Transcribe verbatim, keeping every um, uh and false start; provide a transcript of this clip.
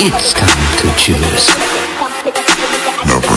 It's time to choose. No.